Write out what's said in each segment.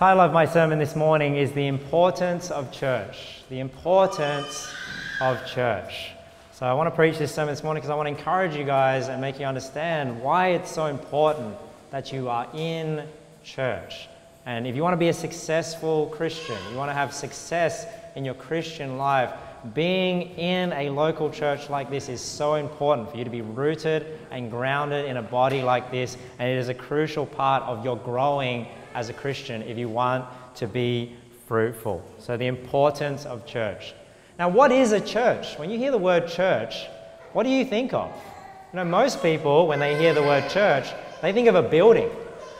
The title of my sermon this morning is The Importance of Church. The Importance of Church. So I want to preach this sermon this morning because I want to encourage you guys and make you understand why it's so important that you are in church. And if you want to be a successful Christian, you want to have success in your Christian life, being in a local church like this is so important for you to be rooted and grounded in a body like this, and it is a crucial part of your growing as a Christian if you want to be fruitful. So the importance of church. Now, what is a church? When you hear the word church, what do you think of? You know, most people, when they hear the word church, they think of a building.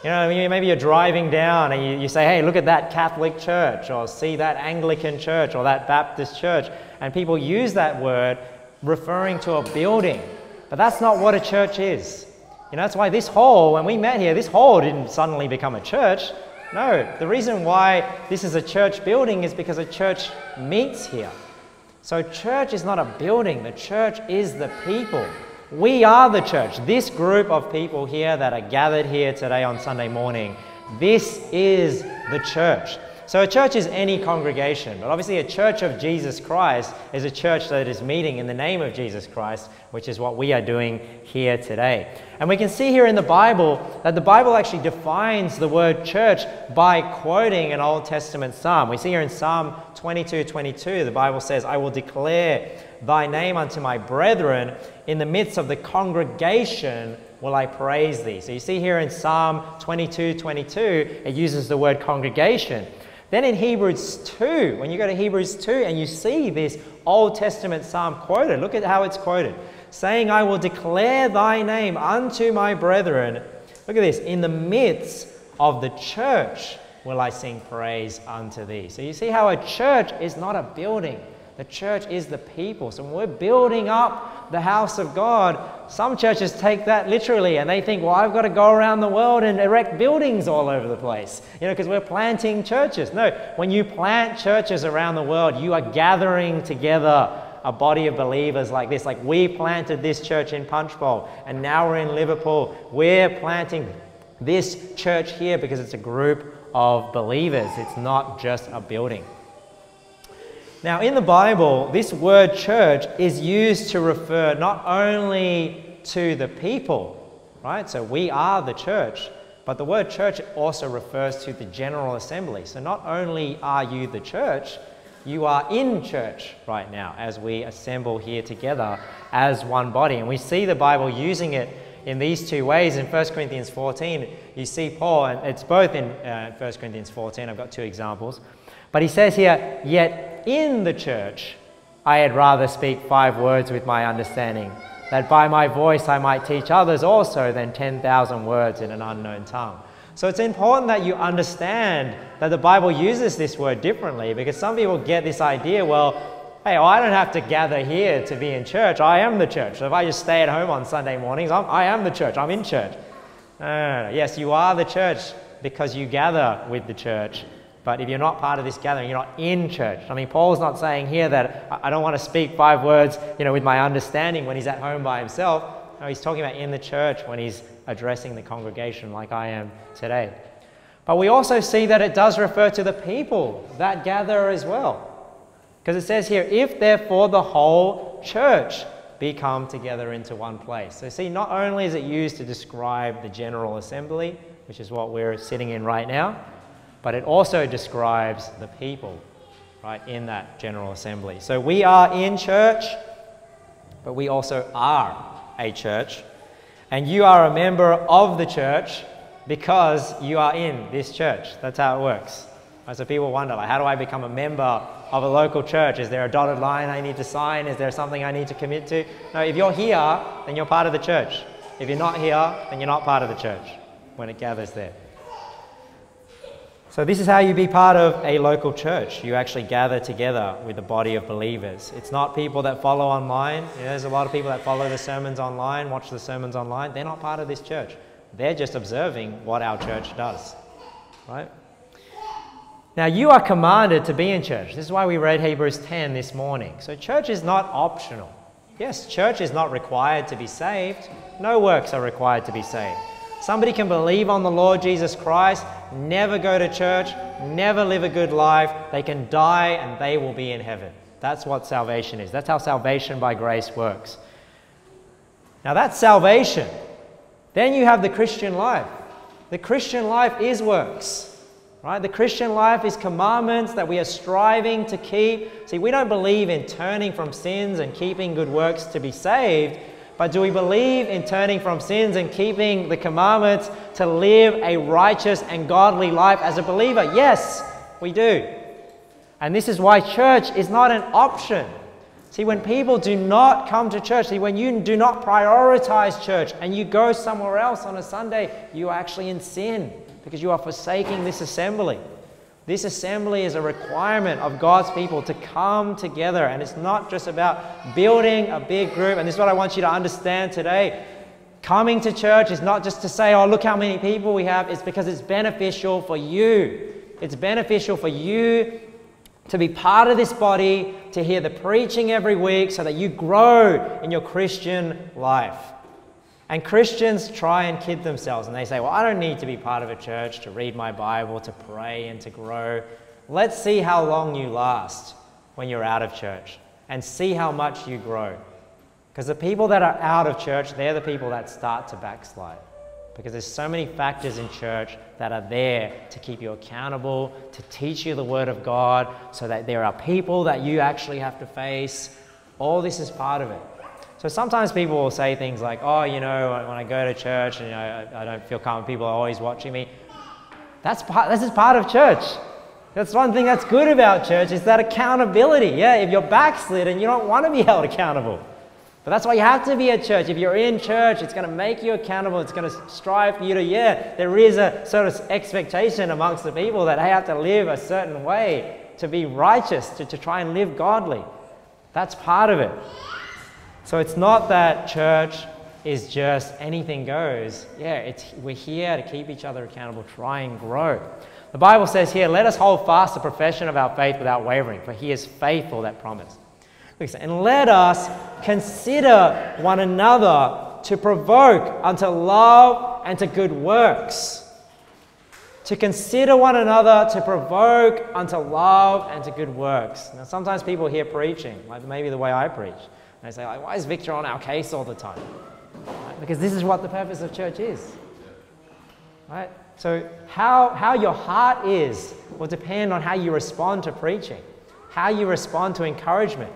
You know, maybe you're driving down and you say, hey, look at that Catholic church, or see that Anglican church, or that Baptist church. And people use that word referring to a building. But that's not what a church is. You know, that's why this hall, when we met here, this hall didn't suddenly become a church. No, the reason why this is a church building is because a church meets here. So church is not a building. The church is the people. We are the church. This group of people here that are gathered here today on Sunday morning, this is the church. So a church is any congregation, but obviously a church of Jesus Christ is a church that is meeting in the name of Jesus Christ, which is what we are doing here today. And we can see here in the Bible that the Bible actually defines the word church by quoting an Old Testament psalm. We see here in Psalm 22:22, the Bible says, I will declare thy name unto my brethren, in the midst of the congregation will I praise thee. So you see here in Psalm 22:22, it uses the word congregation. Then in Hebrews 2, when you go to Hebrews 2 and you see this Old Testament psalm quoted, look at how it's quoted, saying, I will declare thy name unto my brethren. Look at this, in the midst of the church will I sing praise unto thee. So you see how a church is not a building. The church is the people. So when we're building up the house of God, some churches take that literally and they think, well, I've got to go around the world and erect buildings all over the place, you know, because we're planting churches. No, when you plant churches around the world, you are gathering together a body of believers like this. Like, we planted this church in Punchbowl and now we're in Liverpool. We're planting this church here because it's a group of believers. It's not just a building. Now, in the Bible, this word church is used to refer not only to the people, right? So we are the church, but the word church also refers to the general assembly. So not only are you the church, you are in church right now as we assemble here together as one body. And we see the Bible using it in these two ways. In 1 Corinthians 14, you see Paul, and it's both in 1 Corinthians 14, I've got two examples. But he says here, yet in the church I had rather speak 5 words with my understanding, that by my voice I might teach others also, than 10,000 words in an unknown tongue. So it's important that you understand that the Bible uses this word differently, because some people get this idea, well, hey, well, I don't have to gather here to be in church. I am the church. So if I just stay at home on Sunday mornings, I am the church. I'm in church. No. Yes, you are the church because you gather with the church. But if you're not part of this gathering, you're not in church. I mean, Paul's not saying here that I don't want to speak 5 words, you know, with my understanding when he's at home by himself. No, he's talking about in the church when he's addressing the congregation like I am today. But we also see that it does refer to the people that gather as well. Because it says here, if therefore the whole church be come together into one place. So see, not only is it used to describe the general assembly, which is what we're sitting in right now, but it also describes the people, right, in that general assembly. So we are in church, but we also are a church. And you are a member of the church because you are in this church. That's how it works. Right, so people wonder, like, how do I become a member of a local church? Is there a dotted line I need to sign? Is there something I need to commit to? No, if you're here, then you're part of the church. If you're not here, then you're not part of the church when it gathers there. So this is how you be part of a local church. You actually gather together with a body of believers. It's not people that follow online. You know, there's a lot of people that follow the sermons online, watch the sermons online. They're not part of this church. They're just observing what our church does, right? Now, you are commanded to be in church. This is why we read Hebrews 10 this morning. So church is not optional. Yes, church is not required to be saved. No works are required to be saved. Somebody can believe on the Lord Jesus Christ, never go to church, never live a good life. They can die and they will be in heaven. That's what salvation is. That's how salvation by grace works. Now that's salvation. Then you have the Christian life. The Christian life is works. Right? The Christian life is commandments that we are striving to keep. See, we don't believe in turning from sins and keeping good works to be saved, but do we believe in turning from sins and keeping the commandments to live a righteous and godly life as a believer? Yes, we do. And this is why church is not an option. See, when people do not come to church, see, when you do not prioritize church and you go somewhere else on a Sunday, you are actually in sin, because you are forsaking this assembly. This assembly is a requirement of God's people to come together, and it's not just about building a big group. And this is what I want you to understand today. Coming to church is not just to say, oh, look how many people we have. It's because it's beneficial for you. It's beneficial for you to be part of this body, to hear the preaching every week so that you grow in your Christian life. And Christians try and kid themselves and they say, well, I don't need to be part of a church to read my Bible, to pray and to grow. Let's see how long you last when you're out of church and see how much you grow. Because the people that are out of church, they're the people that start to backslide. Because there's so many factors in church that are there to keep you accountable, to teach you the Word of God, so that there are people that you actually have to face. All this is part of it. So sometimes people will say things like, oh, you know, when I go to church, and you know, I don't feel calm, people are always watching me. This is part of church. That's one thing that's good about church, is that accountability. Yeah, if you're backslid and you don't want to be held accountable. But that's why you have to be at church. If you're in church, it's going to make you accountable. It's going to strive for you to, yeah, there is a sort of expectation amongst the people that they have to live a certain way to be righteous, to try and live godly. That's part of it. So it's not that church is just anything goes. Yeah, we're here to keep each other accountable, try and grow. The Bible says here, let us hold fast the profession of our faith without wavering, for he is faithful that promise. And let us consider one another to provoke unto love and to good works. To consider one another, to provoke unto love and to good works. Now sometimes people hear preaching, like maybe the way I preach. And they say, like, why is Victor on our case all the time? Right? Because this is what the purpose of church is. Right? So how your heart is will depend on how you respond to preaching, how you respond to encouragement.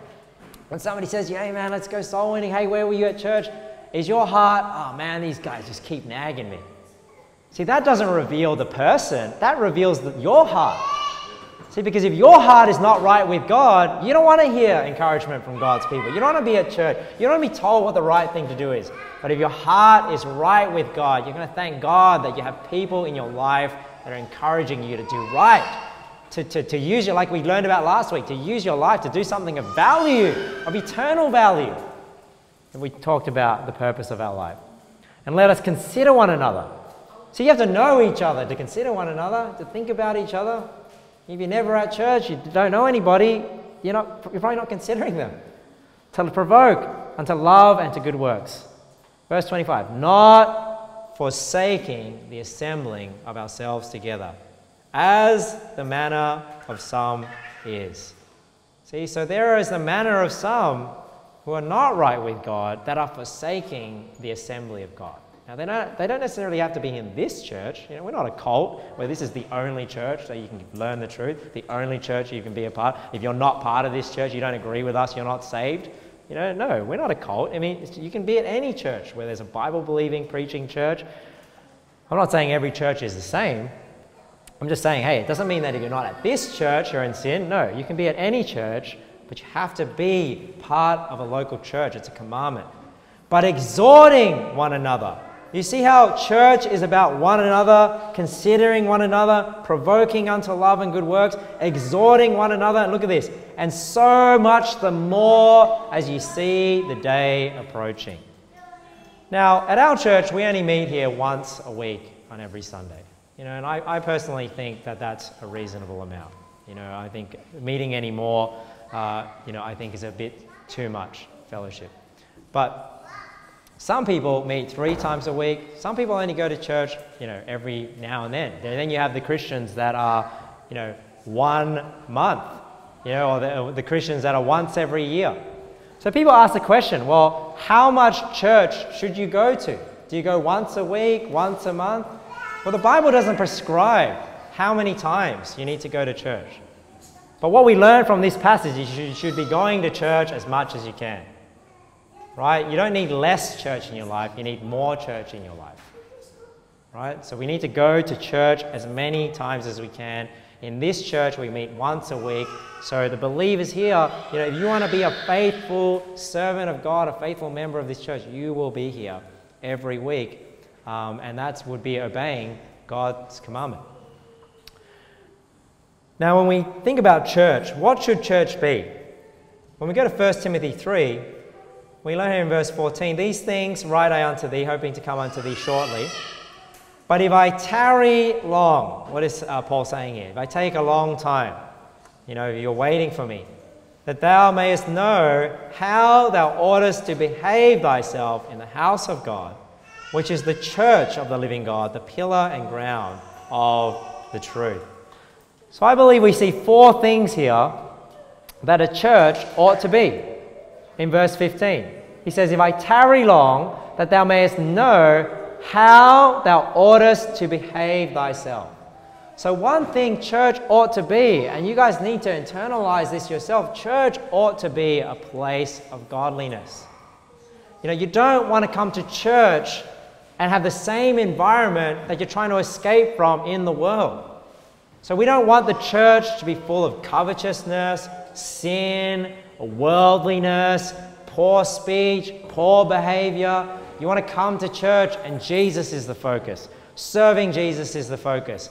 When somebody says, hey, man, let's go soul winning. Hey, where were you at church? Is your heart, oh, man, these guys just keep nagging me. See, that doesn't reveal the person. That reveals your heart. See, because if your heart is not right with God, you don't want to hear encouragement from God's people. You don't want to be at church. You don't want to be told what the right thing to do is. But if your heart is right with God, you're going to thank God that you have people in your life that are encouraging you to do right. To use your, like we learned about last week, to use your life to do something of value, of eternal value. And we talked about the purpose of our life. And let us consider one another. So you have to know each other, to consider one another, to think about each other. If you're never at church, you don't know anybody, you're probably not considering them. To provoke unto love and to good works. Verse 25, not forsaking the assembling of ourselves together, as the manner of some is. See, so there is the manner of some who are not right with God, that are forsaking the assembly of God. Now, they don't necessarily have to be in this church. You know, we're not a cult where this is the only church that you can learn the truth, the only church you can be a part of. If you're not part of this church, you don't agree with us, you're not saved. You know, no, we're not a cult. I mean, you can be at any church where there's a Bible-believing, preaching church. I'm not saying every church is the same. I'm just saying, hey, it doesn't mean that if you're not at this church, you're in sin. No, you can be at any church, but you have to be part of a local church. It's a commandment. But exhorting one another. You see how church is about one another, considering one another, provoking unto love and good works, exhorting one another. And look at this. And so much the more as you see the day approaching. Now, at our church, we only meet here once a week on every Sunday. You know, and I personally think that that's a reasonable amount. You know, I think meeting any more, I think is a bit too much fellowship. But Some people meet 3 times a week. Some people only go to church, every now and then. And then you have the Christians that are, 1 month, or the Christians that are once every year. So people ask the question, well, how much church should you go to? Do you go once a week, once a month? Well, the Bible doesn't prescribe how many times you need to go to church. But what we learn from this passage is you should be going to church as much as you can. Right? You don't need less church in your life, you need more church in your life. Right? So we need to go to church as many times as we can. In this church, we meet once a week. So the believers here, if you want to be a faithful servant of God, a faithful member of this church, you will be here every week. And that would be obeying God's commandment. Now, when we think about church, what should church be? When we go to 1 Timothy 3, we learn here in verse 14, "These things write I unto thee, hoping to come unto thee shortly. But if I tarry long," what is Paul saying here? If I take a long time, you're waiting for me, "that thou mayest know how thou oughtest to behave thyself in the house of God, which is the church of the living God, the pillar and ground of the truth." So I believe we see 4 things here that a church ought to be. In verse 15, he says, "If I tarry long, that thou mayest know how thou oughtest to behave thyself." So one thing church ought to be, and you guys need to internalize this yourself, church ought to be a place of godliness. You don't want to come to church and have the same environment that you're trying to escape from in the world. So we don't want the church to be full of covetousness, sin, worldliness, poor speech, poor behavior. You want to come to church and Jesus is the focus. Serving Jesus is the focus.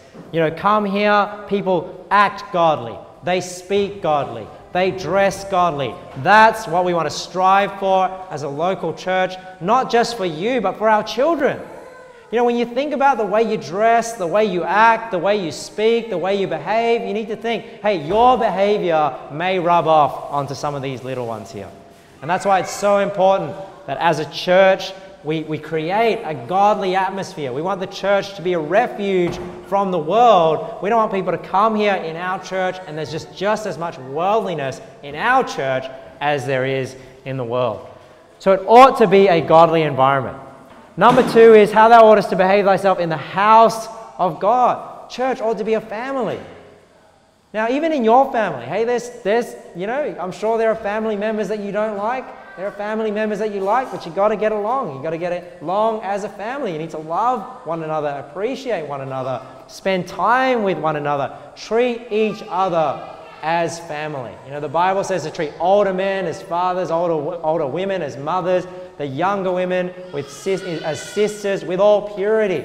Come here, people act godly. They speak godly. They dress godly. That's what we want to strive for as a local church, not just for you, but for our children. When you think about the way you dress, the way you act, the way you speak, the way you behave, you need to think, hey, your behavior may rub off onto some of these little ones here. And that's why it's so important that as a church, we create a godly atmosphere. We want the church to be a refuge from the world. We don't want people to come here in our church and there's just as much worldliness in our church as there is in the world. So it ought to be a godly environment. Number 2 is how thou oughtest to behave thyself in the house of God. Church ought to be a family. Now, even in your family, hey, I'm sure there are family members that you don't like. There are family members that you like, but you got to get along. You got to get along as a family. You need to love one another, appreciate one another, spend time with one another, treat each other as family. The Bible says to treat older men as fathers, older women as mothers, the younger women as sisters with all purity.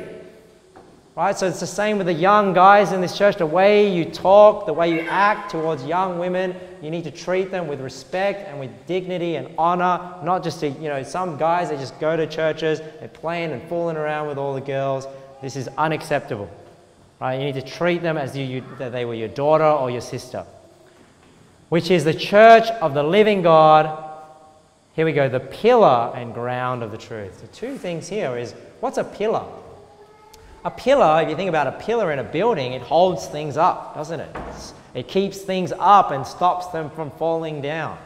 Right? So it's the same with the young guys in this church. The way you talk, the way you act towards young women, you need to treat them with respect and with dignity and honor. Not just to, some guys, they just go to churches, they're playing and fooling around with all the girls. This is unacceptable. Right? You need to treat them as that they were your daughter or your sister. Which is the church of the living God. Here we go, the pillar and ground of the truth. The 2 things here is, what's a pillar? A pillar, if you think about a pillar in a building, it holds things up, doesn't it? It keeps things up and stops them from falling down.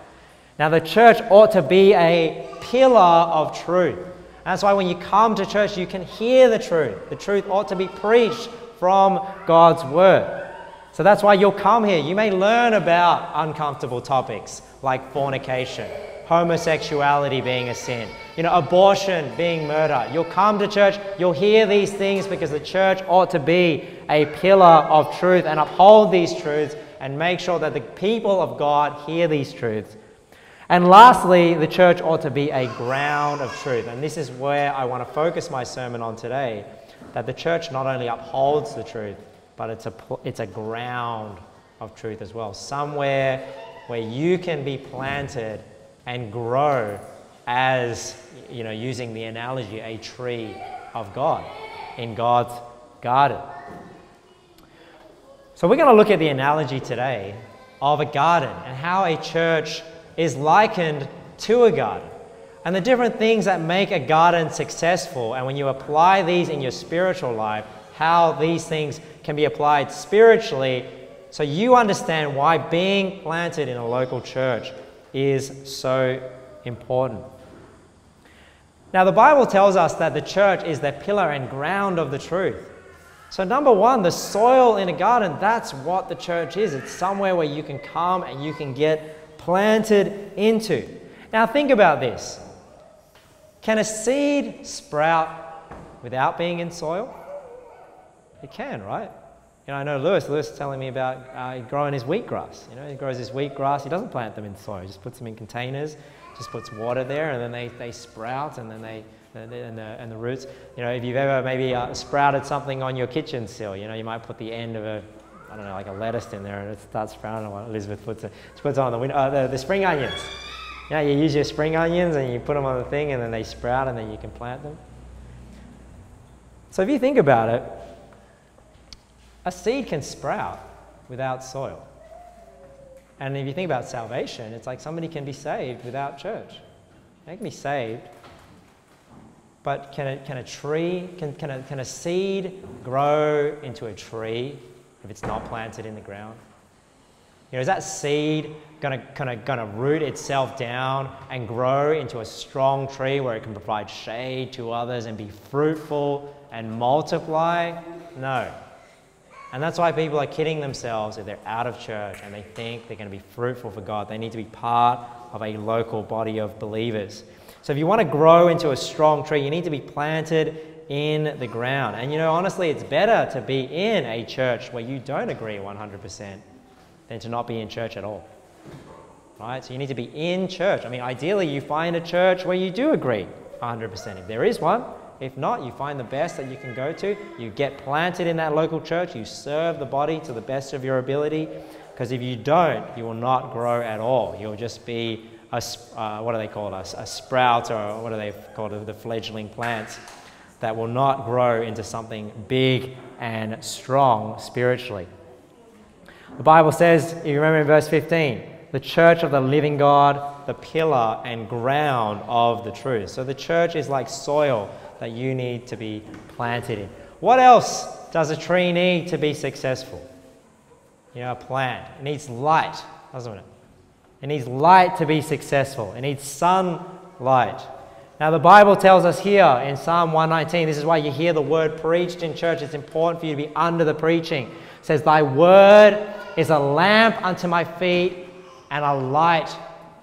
Now, the church ought to be a pillar of truth. That's why when you come to church, you can hear the truth. The truth ought to be preached from God's word. So that's why you'll come here. You may learn about uncomfortable topics like fornication, homosexuality being a sin, abortion being murder. You'll come to church, you'll hear these things because the church ought to be a pillar of truth and uphold these truths and make sure that the people of God hear these truths. And lastly, the church ought to be a ground of truth. And this is where I want to focus my sermon on today, that the church not only upholds the truth, but it's a ground of truth as well. Somewhere where you can be planted and grow as, using the analogy, a tree of God in God's garden. So we're going to look at the analogy today of a garden and how a church is likened to a garden. and the different things that make a garden successful, and when you apply these in your spiritual life, how these things can be applied spiritually, so you understand why being planted in a local church is so important. Now, the Bible tells us that the church is the pillar and ground of the truth. So number one, the soil in a garden, that's what the church is. It's somewhere where you can come and you can get planted into. Now think about this. Can a seed sprout without being in soil? It can, right? You know, I know Lewis is telling me about growing his wheatgrass. You know, he grows his wheatgrass. He doesn't plant them in soil. He just puts them in containers, just puts water there, and then they sprout, and then the roots. You know, if you've ever maybe sprouted something on your kitchen sill, you know, you might put the end of a, I don't know, like a lettuce in there, and it starts sprouting. What Elizabeth puts on the window, the spring onions. You know, you use your spring onions and you put them on the thing, and then they sprout, and then you can plant them. So if you think about it, a seed can sprout without soil. And if you think about salvation, it's like somebody can be saved without church. They can be saved. But can a seed grow into a tree if it's not planted in the ground? You know, is that seed gonna root itself down and grow into a strong tree where it can provide shade to others and be fruitful and multiply? No. And that's why people are kidding themselves if they're out of church and they think they're going to be fruitful for God. They need to be part of a local body of believers. So if you want to grow into a strong tree, you need to be planted in the ground. And you know, honestly, it's better to be in a church where you don't agree 100% than to not be in church at all. Right? So you need to be in church. I mean, ideally, you find a church where you do agree 100%. If there is one. If not, you find the best that you can go to. You get planted in that local church. You serve the body to the best of your ability. Because if you don't, you will not grow at all. You'll just be a sprout, or what are they called, the fledgling plants that will not grow into something big and strong spiritually. The Bible says, if you remember in verse 15, the church of the living God, the pillar and ground of the truth. So the church is like soil that you need to be planted in. What else does a tree need to be successful? You know, a plant. It needs light, doesn't it? It needs light to be successful. It needs sunlight. Now, the Bible tells us here in Psalm 119, this is why you hear the word preached in church. It's important for you to be under the preaching. It says, "Thy word is a lamp unto my feet and a light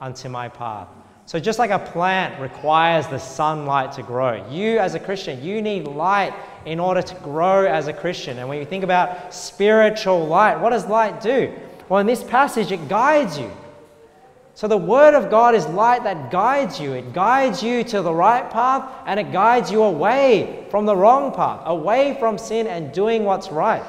unto my path." So just like a plant requires the sunlight to grow, you as a Christian, you need light in order to grow as a Christian. And when you think about spiritual light, what does light do? Well, in this passage, it guides you. So the Word of God is light that guides you. It guides you to the right path, and it guides you away from the wrong path, away from sin and doing what's right.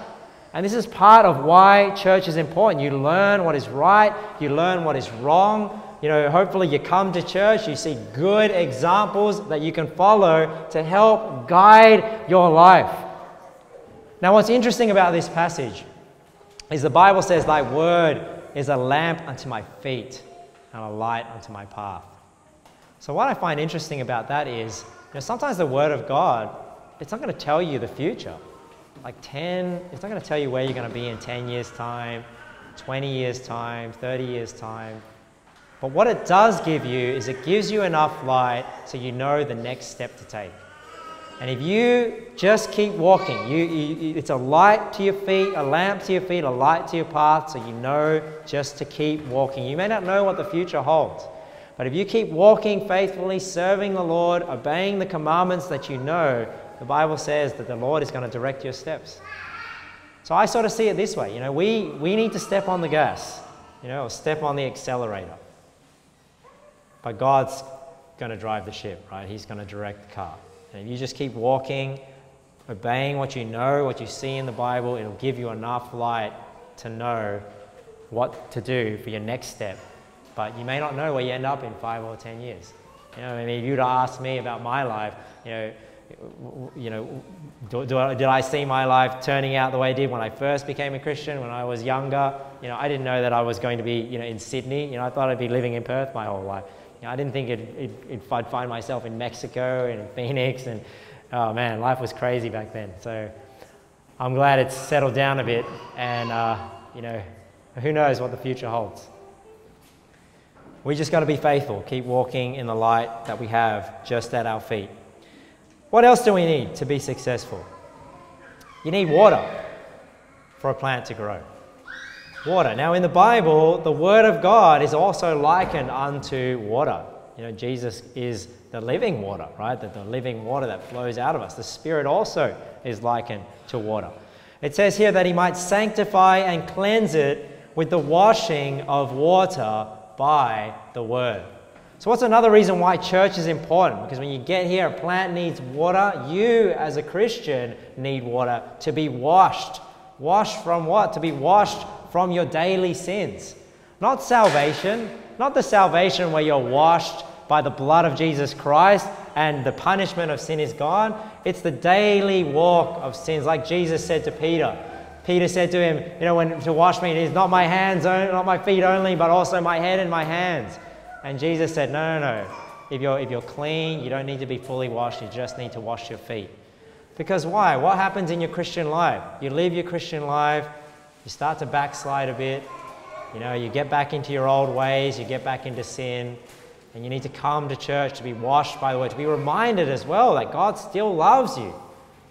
And this is part of why church is important. You learn what is right, you learn what is wrong. You know, hopefully you come to church, you see good examples that you can follow to help guide your life. Now, what's interesting about this passage is the Bible says, "Thy word is a lamp unto my feet and a light unto my path." So what I find interesting about that is, you know, sometimes the Word of God, it's not going to tell you the future. It's not going to tell you where you're going to be in 10 years' time, 20 years' time, 30 years' time. But what it does give you is it gives you enough light so you know the next step to take. And if you just keep walking, it's a light to your feet, a lamp to your feet, a light to your path, so you know just to keep walking. You may not know what the future holds, but if you keep walking faithfully, serving the Lord, obeying the commandments that you know, the Bible says that the Lord is going to direct your steps. So I sort of see it this way. You know, we need to step on the gas, you know, or step on the accelerator. But God's going to drive the ship, right? He's going to direct the car. And if you just keep walking, obeying what you know, what you see in the Bible, it'll give you enough light to know what to do for your next step. But you may not know where you end up in 5 or 10 years. You know, I mean, if you'd ask me about my life, did I see my life turning out the way it did when I first became a Christian, when I was younger? You know, I didn't know that I was going to be, you know, in Sydney. You know, I thought I'd be living in Perth my whole life. You know, I didn't think I'd find myself in Mexico and in Phoenix, and oh man, life was crazy back then. So I'm glad it's settled down a bit, and you know, who knows what the future holds. We just got to be faithful, keep walking in the light that we have just at our feet. What else do we need to be successful? You need water for a plant to grow. Water. Now in the Bible, the Word of God is also likened unto water. You know, Jesus is the living water, right? The living water that flows out of us. The Spirit also is likened to water. It says here that He might sanctify and cleanse it with the washing of water by the Word. So what's another reason why church is important? Because when you get here, a plant needs water. You, as a Christian, need water to be washed. Washed from what? To be washed from your daily sins. Not salvation. Not the salvation where you're washed by the blood of Jesus Christ and the punishment of sin is gone. It's the daily walk of sins. Like Jesus said to Peter. Peter said to him, you know, when to wash me, it is not my hands, not my feet only, but also my head and my hands. And Jesus said, no, no, no. If you're clean, you don't need to be fully washed. You just need to wash your feet. Because why? What happens in your Christian life? You live your Christian life. You start to backslide a bit. You know, you get back into your old ways. You get back into sin. And you need to come to church to be washed by the Word. To be reminded as well that God still loves you.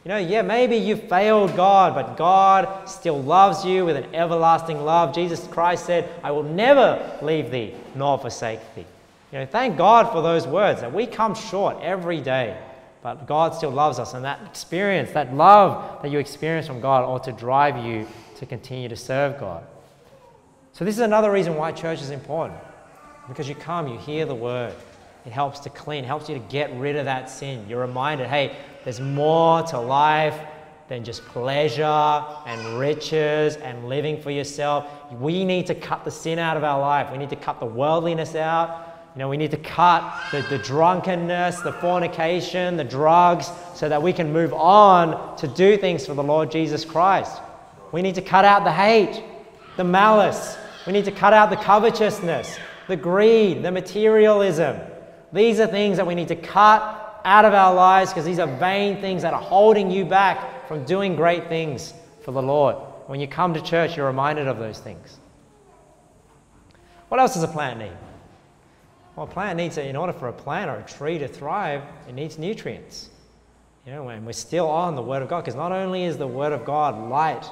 You know, yeah, maybe you failed God, but God still loves you with an everlasting love. Jesus Christ said, I will never leave thee nor forsake thee. You know, thank God for those words, that we come short every day, but God still loves us. And that experience, that love that you experience from God ought to drive you to continue to serve God. So this is another reason why church is important. Because you come, you hear the Word. It helps to clean, helps you to get rid of that sin. You're reminded, hey, there's more to life than just pleasure and riches and living for yourself. We need to cut the sin out of our life. We need to cut the worldliness out. You know, we need to cut the drunkenness, the fornication, the drugs, so that we can move on to do things for the Lord Jesus Christ. We need to cut out the hate, the malice. We need to cut out the covetousness, the greed, the materialism. These are things that we need to cut out of our lives, because these are vain things that are holding you back from doing great things for the Lord. When you come to church, you're reminded of those things. What else does a plant need? Well, a plant needs, in order for a plant or a tree to thrive, it needs nutrients. You know, and we're still on the Word of God, because not only is the Word of God light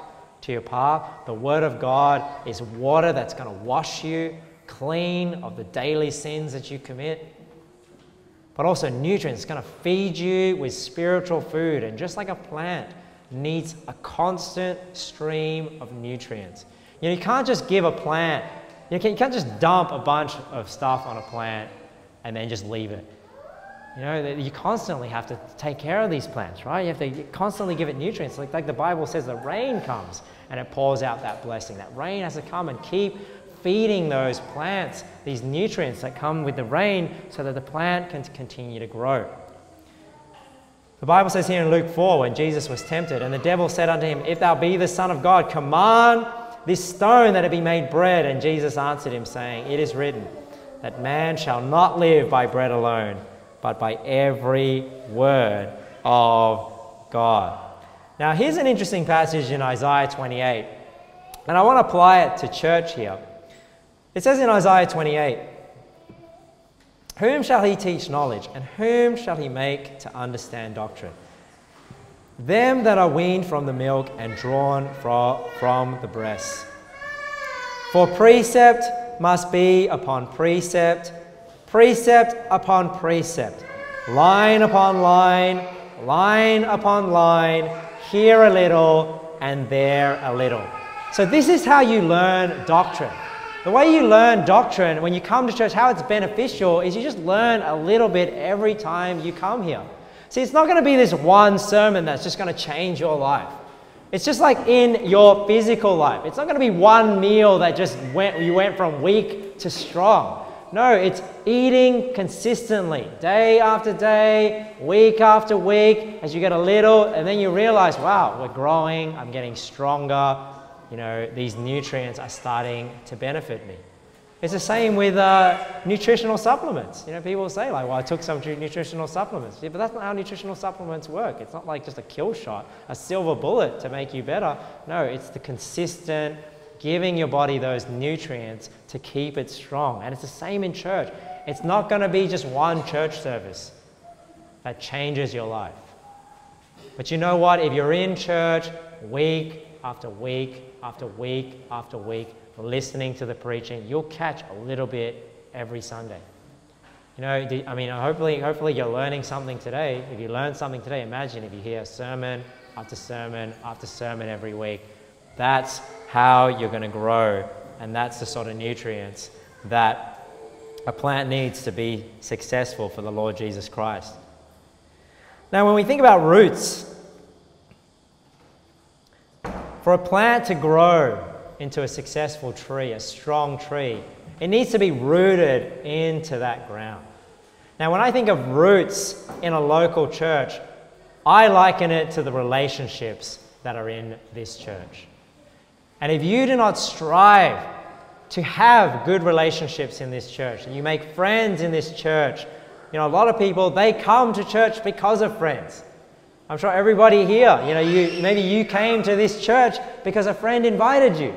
to your path, the Word of God is water that's going to wash you clean of the daily sins that you commit. But also nutrients. It's going to feed you with spiritual food. And just like a plant needs a constant stream of nutrients. You know, you can't just give a plant, you can't just dump a bunch of stuff on a plant and then just leave it. You know, you constantly have to take care of these plants, right? You have to constantly give it nutrients. Like the Bible says, the rain comes and it pours out that blessing. That rain has to come and keep feeding those plants these nutrients that come with the rain, so that the plant can continue to grow. The Bible says here in Luke 4, when Jesus was tempted, and the devil said unto him, if thou be the Son of God, command this stone that it be made bread. And Jesus answered him, saying, it is written, that man shall not live by bread alone, but by every word of God. Now here's an interesting passage in Isaiah 28, and I want to apply it to church here. It says in Isaiah 28, whom shall he teach knowledge, and whom shall he make to understand doctrine? Them that are weaned from the milk and drawn from the breasts. For precept must be upon precept, precept upon precept, line upon line, line upon line, here a little and there a little. So this is how you learn doctrine. The way you learn doctrine when you come to church, how it's beneficial, is you just learn a little bit every time you come here. See, it's not going to be this one sermon that's just going to change your life. It's just like in your physical life. It's not going to be one meal that just you went from weak to strong. No, it's eating consistently, day after day, week after week, as you get a little, and then you realize, wow, we're growing, I'm getting stronger. You know, these nutrients are starting to benefit me. It's the same with nutritional supplements. You know, people say like, well, I took some nutritional supplements. Yeah, but that's not how nutritional supplements work. It's not like just a kill shot, a silver bullet to make you better. No, it's the consistent giving your body those nutrients to keep it strong. And it's the same in church. It's not going to be just one church service that changes your life. But you know what? If you're in church week after week after week after week, listening to the preaching, you'll catch a little bit every Sunday. You know, I mean, hopefully you're learning something today. If you learn something today, imagine if you hear sermon after sermon after sermon every week. That's how you're going to grow, and that's the sort of nutrients that a plant needs to be successful for the Lord Jesus Christ. Now, when we think about roots, for a plant to grow into a successful tree, a strong tree, it needs to be rooted into that ground. Now, when I think of roots in a local church, I liken it to the relationships that are in this church. And if you do not strive to have good relationships in this church, and you make friends in this church, you know, a lot of people, they come to church because of friends. I'm sure everybody here, you know, maybe you came to this church because a friend invited you.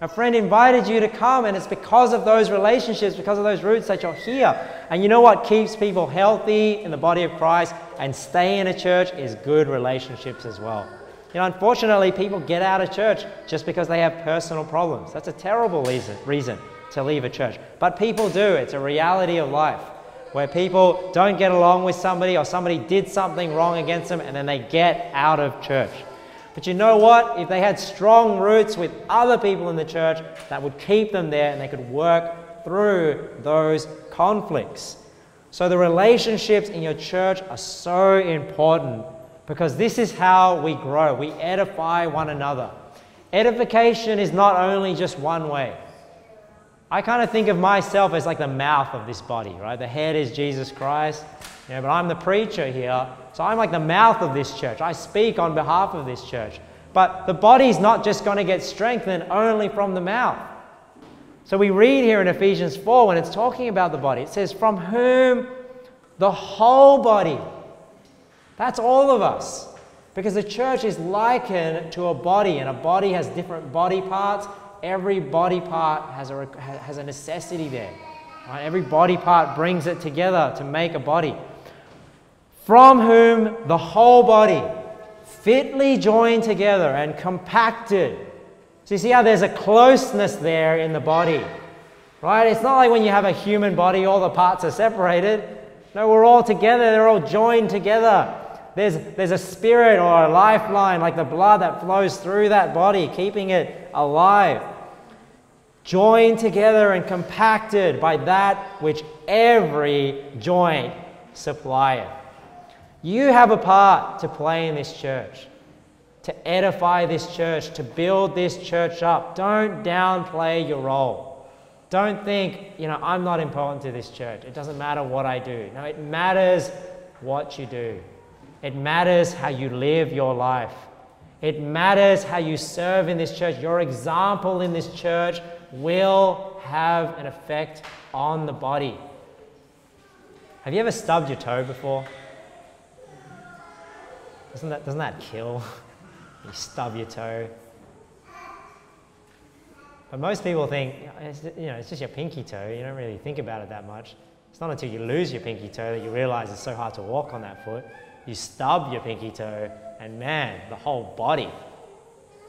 A friend invited you to come, and it's because of those relationships, because of those roots that you're here. And you know what keeps people healthy in the body of Christ and stay in a church is good relationships as well. You know, unfortunately, people get out of church just because they have personal problems. That's a terrible reason to leave a church. But people do. It's a reality of life where people don't get along with somebody or somebody did something wrong against them and then they get out of church. But you know what? If they had strong roots with other people in the church, that would keep them there and they could work through those conflicts. So the relationships in your church are so important, because this is how we grow. We edify one another. Edification is not only just one way. I kind of think of myself as like the mouth of this body, right? The head is Jesus Christ, you know, but I'm the preacher here. So I'm like the mouth of this church. I speak on behalf of this church. But the body's not just going to get strengthened only from the mouth. So we read here in Ephesians 4 when it's talking about the body. It says, from whom the whole body... That's all of us, because the church is likened to a body, and a body has different body parts. Every body part has a necessity there. Right? Every body part brings it together to make a body. From whom the whole body, fitly joined together and compacted. So you see how there's a closeness there in the body, right? It's not like when you have a human body, all the parts are separated. No, we're all together. They're all joined together. There's a spirit or a lifeline, like the blood that flows through that body, keeping it alive. Joined together and compacted by that which every joint supplieth. You have a part to play in this church, to edify this church, to build this church up. Don't downplay your role. Don't think, you know, I'm not important to this church. It doesn't matter what I do. No, it matters what you do. It matters how you live your life. It matters how you serve in this church. Your example in this church will have an effect on the body. Have you ever stubbed your toe before? Doesn't that kill? You stub your toe. But most people think, you know, it's just your pinky toe. You don't really think about it that much. It's not until you lose your pinky toe that you realize it's so hard to walk on that foot. You stub your pinky toe, and man, the whole body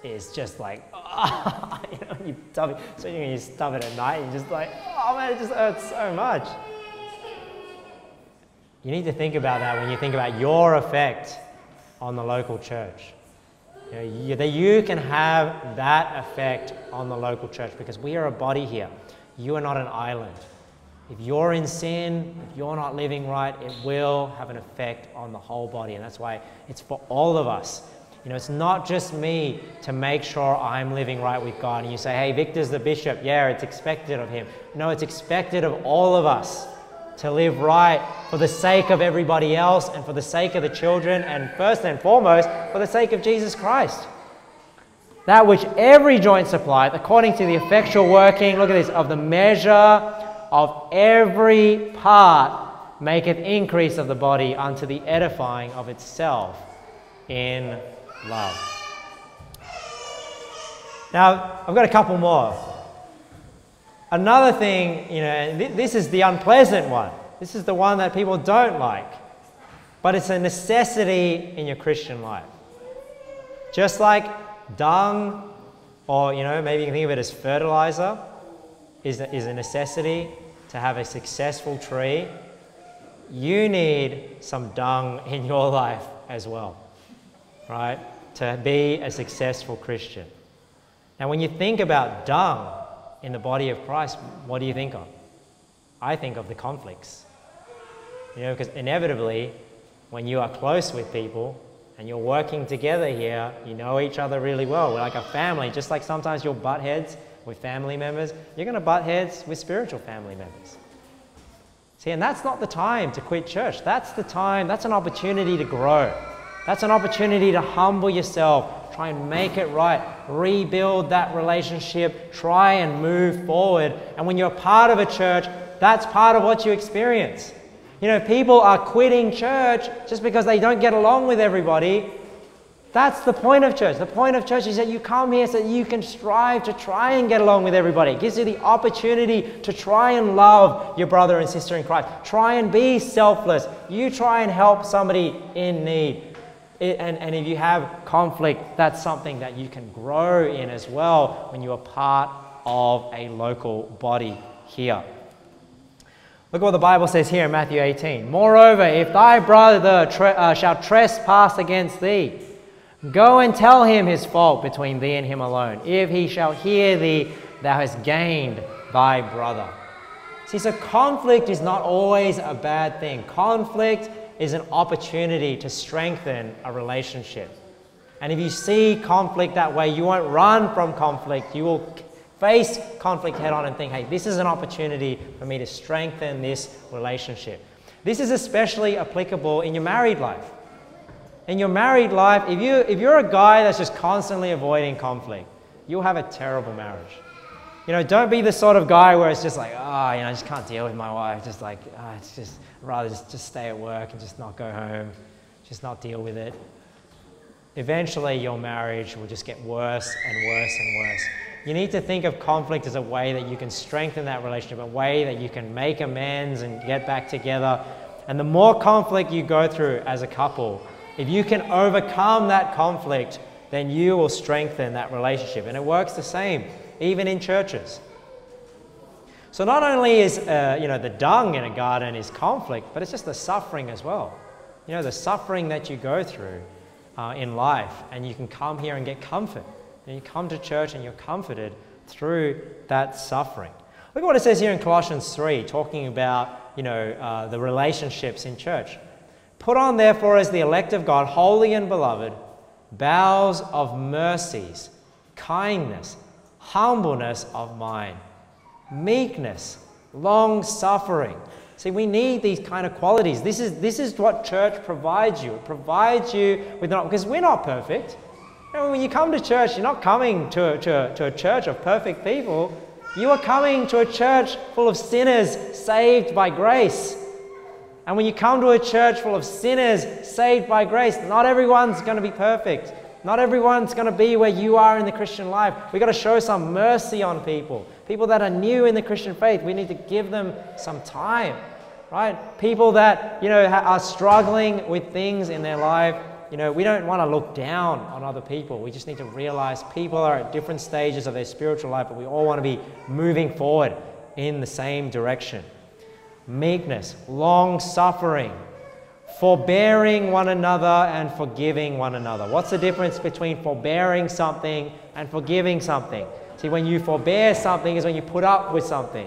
is just like, oh, you know, you stub it. Especially when you stub it at night, you're just like, oh man, it just hurts so much. You need to think about that when you think about your effect on the local church. You know, that you can have that effect on the local church, because we are a body here. You are not an island. If you're in sin, if you're not living right, it will have an effect on the whole body. And that's why it's for all of us. You know, it's not just me to make sure I'm living right with God. And you say, hey, Victor's the bishop. Yeah, it's expected of him. No, it's expected of all of us to live right for the sake of everybody else and for the sake of the children and first and foremost for the sake of Jesus Christ. that which every joint supplieth, according to the effectual working, look at this, of the measure of every part, maketh increase of the body unto the edifying of itself in love. Now, I've got a couple more. Another thing, you know, this is the unpleasant one. This is the one that people don't like. But it's a necessity in your Christian life. Just like dung, or, you know, maybe you can think of it as fertilizer, is a necessity to have a successful tree. You need some dung in your life as well, right? To be a successful Christian. Now, when you think about dung in the body of Christ, what do you think of? I think of the conflicts. You know, because inevitably, when you are close with people and you're working together here, you know each other really well. We're like a family. Just like sometimes you'll butt heads with family members, you're going to butt heads with spiritual family members. See, and that's not the time to quit church. That's the time, that's an opportunity to grow. That's an opportunity to humble yourself. Try and make it right, rebuild that relationship, try and move forward. And when you're part of a church, that's part of what you experience. You know, people are quitting church just because they don't get along with everybody. That's the point of church. The point of church is that you come here so that you can strive to try and get along with everybody. It gives you the opportunity to try and love your brother and sister in Christ. Try and be selfless. You try and help somebody in need. And if you have conflict, that's something that you can grow in as well when you are part of a local body here. Look at what the Bible says here in Matthew 18. Moreover, if thy brother shall trespass against thee, go and tell him his fault between thee and him alone. If he shall hear thee, thou hast gained thy brother. See, so conflict is not always a bad thing. Conflict is an opportunity to strengthen a relationship. And if you see conflict that way, you won't run from conflict. You will face conflict head on and think, hey, this is an opportunity for me to strengthen this relationship. This is especially applicable in your married life. In your married life, if you're a guy that's just constantly avoiding conflict, you'll have a terrible marriage. You know, don't be the sort of guy where it's just like, ah, oh, you know, I just can't deal with my wife. Just like, oh, it's just, I'd rather just stay at work and just not go home, just not deal with it. Eventually, your marriage will just get worse and worse and worse. You need to think of conflict as a way that you can strengthen that relationship, a way that you can make amends and get back together. And the more conflict you go through as a couple, if you can overcome that conflict, then you will strengthen that relationship. And it works the same, even in churches. So not only is you know, the dung in a garden is conflict, but it's just the suffering as well. You know, the suffering that you go through in life, and you can come here and get comfort. And you come to church and you're comforted through that suffering. Look at what it says here in Colossians 3, talking about, you know, the relationships in church. Put on therefore as the elect of God, holy and beloved, bowels of mercies, kindness, humbleness of mind, meekness, long-suffering. See, we need these kind of qualities. This is what church provides you. It provides you with, because we're not perfect. You know, when you come to church, you're not coming to a church of perfect people. You are coming to a church full of sinners saved by grace. And when you come to a church full of sinners saved by grace, not everyone's going to be perfect. Not everyone's going to be where you are in the Christian life. We've got to show some mercy on people. People that are new in the Christian faith, we need to give them some time, right? People that, you know, are struggling with things in their life, you know, we don't want to look down on other people. We just need to realize people are at different stages of their spiritual life, but we all want to be moving forward in the same direction. Meekness, long-suffering, forbearing one another and forgiving one another. What's the difference between forbearing something and forgiving something? See, when you forbear something is when you put up with something.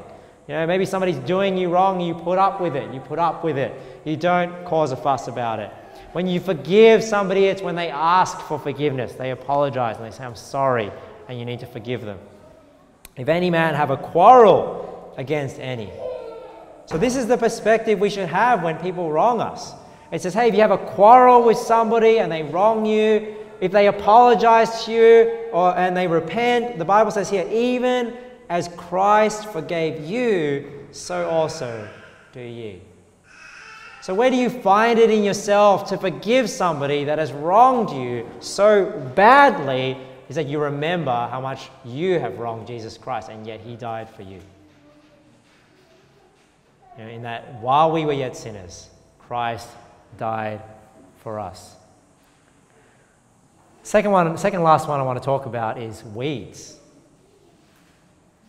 You know, maybe somebody's doing you wrong, you put up with it. You put up with it. You don't cause a fuss about it. When you forgive somebody, it's when they ask for forgiveness. They apologize and they say, I'm sorry, and you need to forgive them. If any man have a quarrel against any. So this is the perspective we should have when people wrong us. It says, hey, if you have a quarrel with somebody and they wrong you, If they apologize to you and they repent, the Bible says here, even as Christ forgave you, so also do ye. So where do you find it in yourself to forgive somebody that has wronged you so badly is that you remember how much you have wronged Jesus Christ and yet he died for you. You know, in that while we were yet sinners, Christ died for us. Second last one I want to talk about is weeds.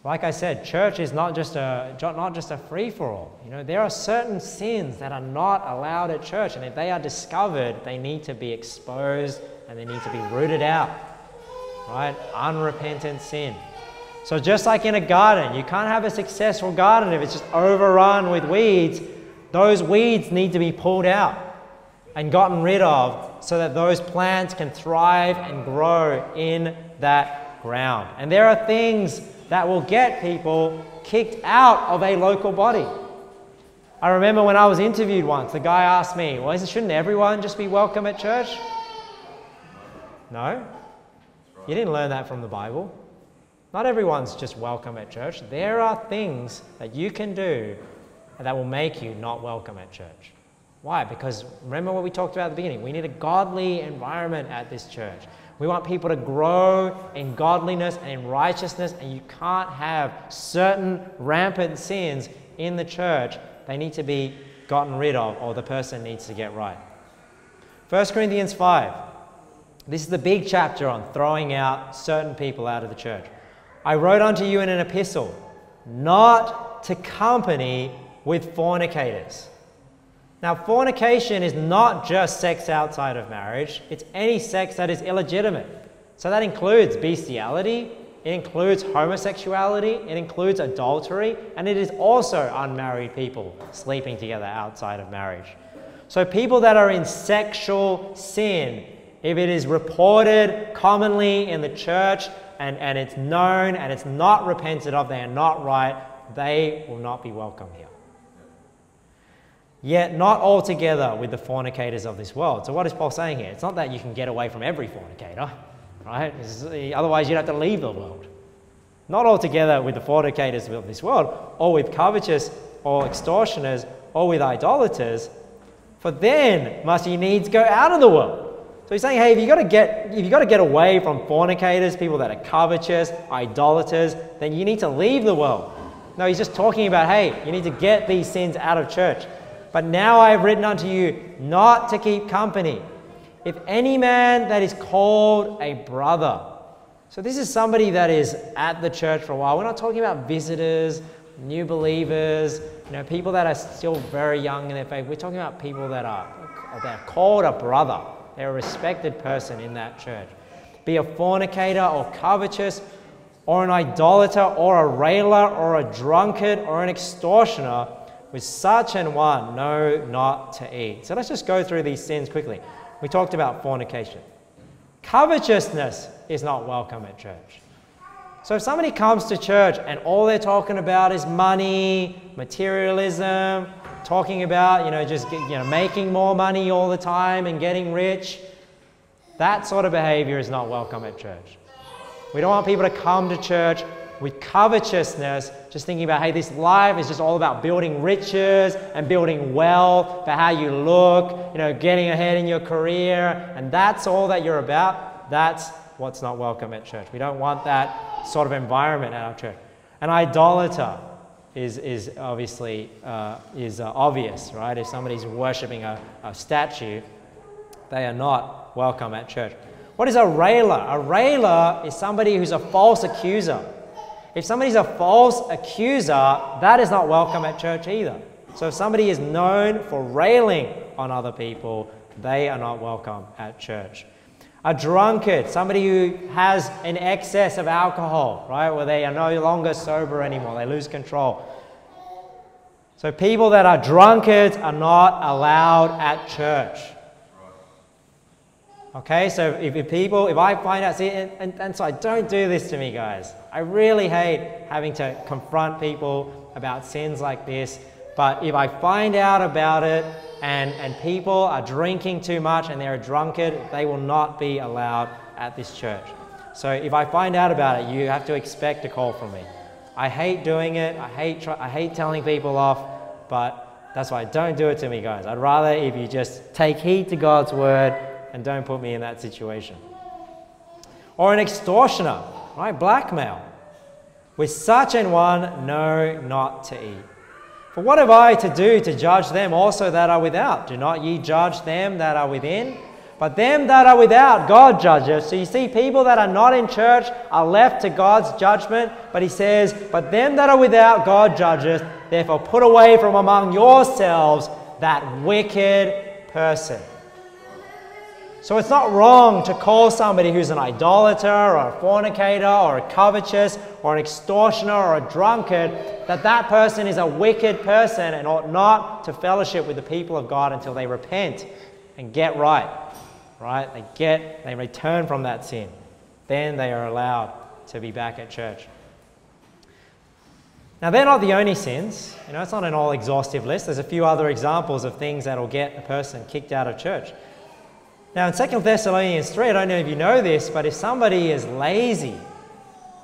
Like I said, church is not just a free-for-all. You know, there are certain sins that are not allowed at church, and if they are discovered, they need to be exposed and they need to be rooted out. Right? Unrepentant sin. So just like in a garden, you can't have a successful garden if it's just overrun with weeds. Those weeds need to be pulled out and gotten rid of so that those plants can thrive and grow in that ground. And there are things that will get people kicked out of a local body. I remember when I was interviewed once, the guy asked me, well, shouldn't everyone just be welcome at church? No. You didn't learn that from the Bible. Not everyone's just welcome at church. There are things that you can do that will make you not welcome at church. Why? Because remember what we talked about at the beginning. We need a godly environment at this church. We want people to grow in godliness and in righteousness, and you can't have certain rampant sins in the church. They need to be gotten rid of, or the person needs to get right. 1 Corinthians 5. This is the big chapter on throwing out certain people out of the church. I wrote unto you in an epistle, not to company with fornicators. Now, fornication is not just sex outside of marriage. It's any sex that is illegitimate. So that includes bestiality, it includes homosexuality, it includes adultery, and it is also unmarried people sleeping together outside of marriage. So people that are in sexual sin, if it is reported commonly in the church and it's known and it's not repented of, they are not right, they will not be welcome here. Yet not altogether with the fornicators of this world. So what is Paul saying here? It's not that you can get away from every fornicator, right? Otherwise you'd have to leave the world. Not altogether with the fornicators of this world, or with covetous, or extortioners, or with idolaters, for then must ye needs go out of the world. So he's saying, hey, if you've got to get away from fornicators, people that are covetous, idolaters, then you need to leave the world. No, he's just talking about, hey, you need to get these sins out of church. But now I have written unto you not to keep company. If any man that is called a brother. So this is somebody that is at the church for a while. We're not talking about visitors, new believers, you know, people that are still very young in their faith. We're talking about people that are called a brother. They're a respected person in that church. Be a fornicator or covetous or an idolater or a railer or a drunkard or an extortioner. With such an one, no, not to eat. So let's just go through these sins quickly. We talked about fornication. Covetousness is not welcome at church. So if somebody comes to church and all they're talking about is money, materialism, talking about, you know, just making more money all the time and getting rich, that sort of behavior is not welcome at church. We don't want people to come to church with covetousness, just thinking about, hey, this life is just all about building riches and building wealth for how you look, you know, getting ahead in your career, and that's all that you're about. That's what's not welcome at church. We don't want that sort of environment at our church. An idolater is obviously obvious, right? If somebody's worshipping a statue, they are not welcome at church. What is a railer? A railer is somebody who's a false accuser. If somebody's a false accuser, that is not welcome at church either. So if somebody is known for railing on other people, they are not welcome at church. A drunkard, somebody who has an excess of alcohol, right, where they are no longer sober anymore, they lose control. So people that are drunkards are not allowed at church. Okay, so if I find out, see, and so I don't do this to me, guys. I really hate having to confront people about sins like this But if I find out about it and people are drinking too much and they're a drunkard, they will not be allowed at this church. So if I find out about it, you have to expect a call from me. I hate doing it. I hate telling people off, but that's why don't do it to me, guys. I'd rather if you just take heed to God's word and don't put me in that situation. Or an extortioner, right? Blackmail. With such an one, know not to eat. For what have I to do to judge them also that are without? Do not ye judge them that are within? But them that are without, God judges. So you see, people that are not in church are left to God's judgment. But he says, but them that are without, God judges. Therefore put away from among yourselves that wicked person. So it's not wrong to call somebody who's an idolater or a fornicator or a covetous or an extortioner or a drunkard that that person is a wicked person and ought not to fellowship with the people of God until they repent and get right. Right? They return from that sin. Then they are allowed to be back at church. Now, they're not the only sins. You know, it's not an all-exhaustive list. There's a few other examples of things that will get a person kicked out of church. Now, in 2 Thessalonians 3, I don't know if you know this, but if somebody is lazy,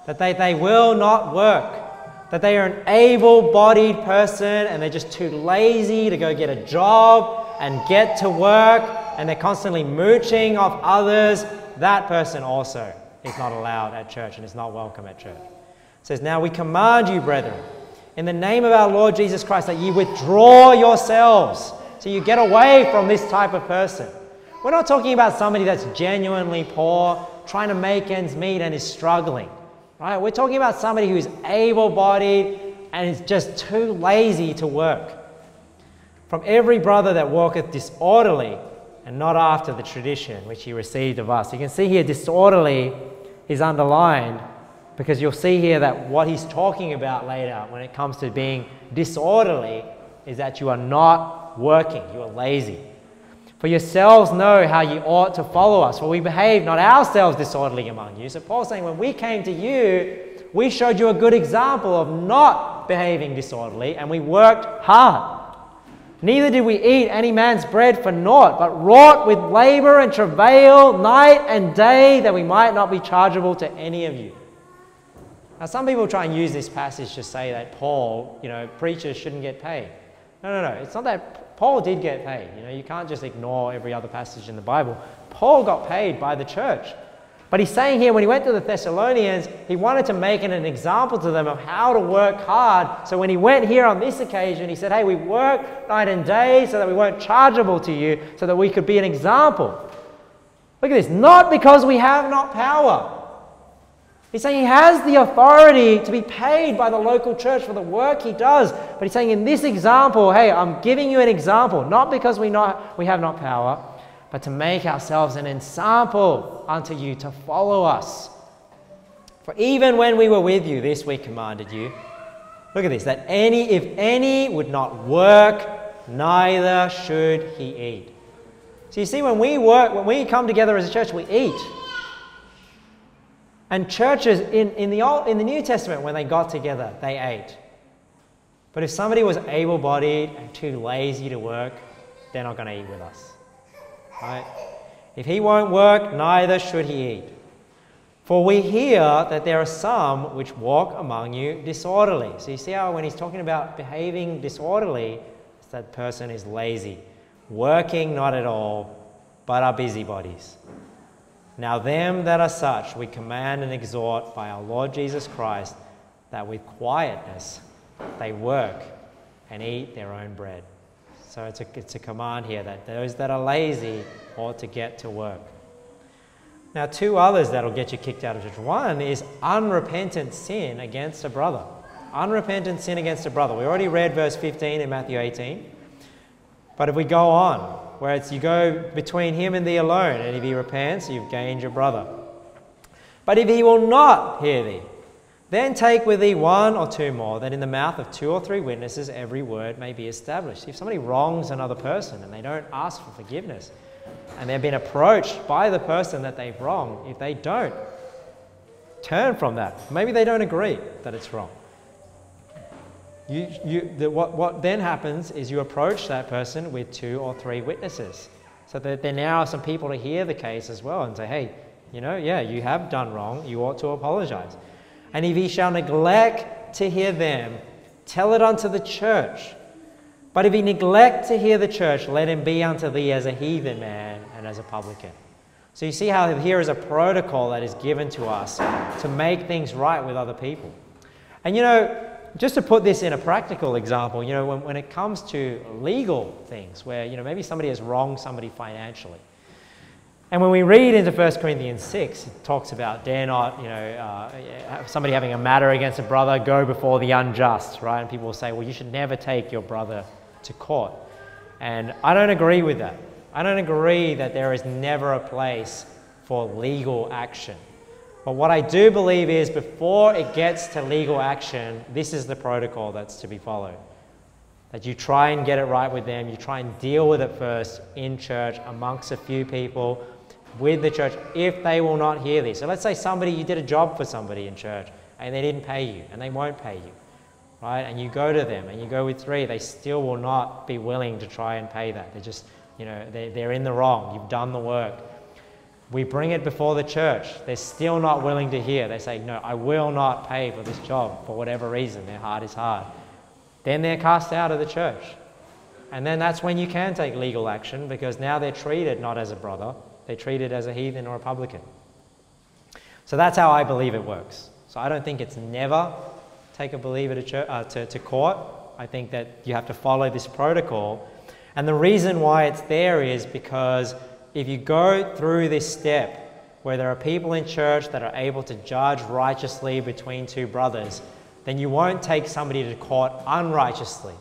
that they will not work, that they are an able-bodied person and they're just too lazy to go get a job and get to work, and they're constantly mooching off others, that person also is not allowed at church and is not welcome at church. It says, now we command you, brethren, in the name of our Lord Jesus Christ, that ye withdraw yourselves, so you get away from this type of person. We're not talking about somebody that's genuinely poor, trying to make ends meet and is struggling. Right? We're talking about somebody who's able-bodied and is just too lazy to work. From every brother that walketh disorderly, and not after the tradition which he received of us. You can see here disorderly is underlined because you'll see here that what he's talking about later when it comes to being disorderly is that you are not working, you are lazy. For yourselves know how you ought to follow us, for we behave not ourselves disorderly among you. So Paul's saying when we came to you, we showed you a good example of not behaving disorderly and we worked hard. Neither did we eat any man's bread for naught, but wrought with labor and travail night and day, that we might not be chargeable to any of you. Now, some people try and use this passage to say that Paul, you know, preachers shouldn't get paid. No. It's not that Paul did get paid. You know, you can't just ignore every other passage in the Bible. Paul got paid by the church. But he's saying here, when he went to the Thessalonians, he wanted to make an example to them of how to work hard. So when he went here on this occasion, he said, hey, we work night and day so that we weren't chargeable to you, so that we could be an example. Look at this. Not because we have not power. He's saying he has the authority to be paid by the local church for the work he does. But he's saying in this example, hey, I'm giving you an example, not because we have not power, but to make ourselves an ensample unto you, to follow us. For even when we were with you, this we commanded you. Look at this, that if any would not work, neither should he eat. So you see, when we come together as a church, we eat. And churches in the New Testament, when they got together, they ate. But if somebody was able-bodied and too lazy to work, they're not going to eat with us. Right? If he won't work, neither should he eat. For we hear that there are some which walk among you disorderly. So you see how when he's talking about behaving disorderly, it's that person is lazy, working not at all, but are busybodies. Now them that are such we command and exhort by our Lord Jesus Christ, that with quietness they work and eat their own bread. So it's a command here that those that are lazy ought to get to work. Now, two others that will get you kicked out of church. One is unrepentant sin against a brother. Unrepentant sin against a brother. We already read verse 15 in Matthew 18. But if we go on, where it's you go between him and thee alone, and if he repents, you've gained your brother. But if he will not hear thee, then take with thee one or two more, that in the mouth of two or three witnesses every word may be established. If somebody wrongs another person and they don't ask for forgiveness, and they've been approached by the person that they've wronged, if they don't turn from that, maybe they don't agree that it's wrong, What then happens is you approach that person with 2 or 3 witnesses, so that there now are some people to hear the case as well and say, hey, you know, yeah, you have done wrong, you ought to apologize. And if ye shall neglect to hear them, tell it unto the church. But if he neglect to hear the church, let him be unto thee as a heathen man and as a publican. So you see how here is a protocol that is given to us to make things right with other people. And you know, just to put this in a practical example, you know, when it comes to legal things where, you know, maybe somebody has wronged somebody financially. And when we read into 1 Corinthians 6, it talks about dare not, you know, somebody having a matter against a brother, go before the unjust, right? And people will say, well, you should never take your brother to court. And I don't agree with that. I don't agree that there is never a place for legal action. But what I do believe is before it gets to legal action, this is the protocol that's to be followed. That you try and get it right with them, you try and deal with it first in church, amongst a few people, with the church, if they will not hear this. So let's say somebody, you did a job for somebody in church and they didn't pay you and they won't pay you, right? And you go to them and you go with 3, they still will not be willing to try and pay that. They're just, you know, they're in the wrong, you've done the work. We bring it before the church. They're still not willing to hear. They say, no, I will not pay for this job for whatever reason, their heart is hard. Then they're cast out of the church. And then that's when you can take legal action, because now they're treated not as a brother, they're treated as a heathen or a publican. So that's how I believe it works. So I don't think it's never take a believer to church, to court. I think that you have to follow this protocol. And the reason why it's there is because if you go through this step where there are people in church that are able to judge righteously between 2 brothers, then you won't take somebody to court unrighteously.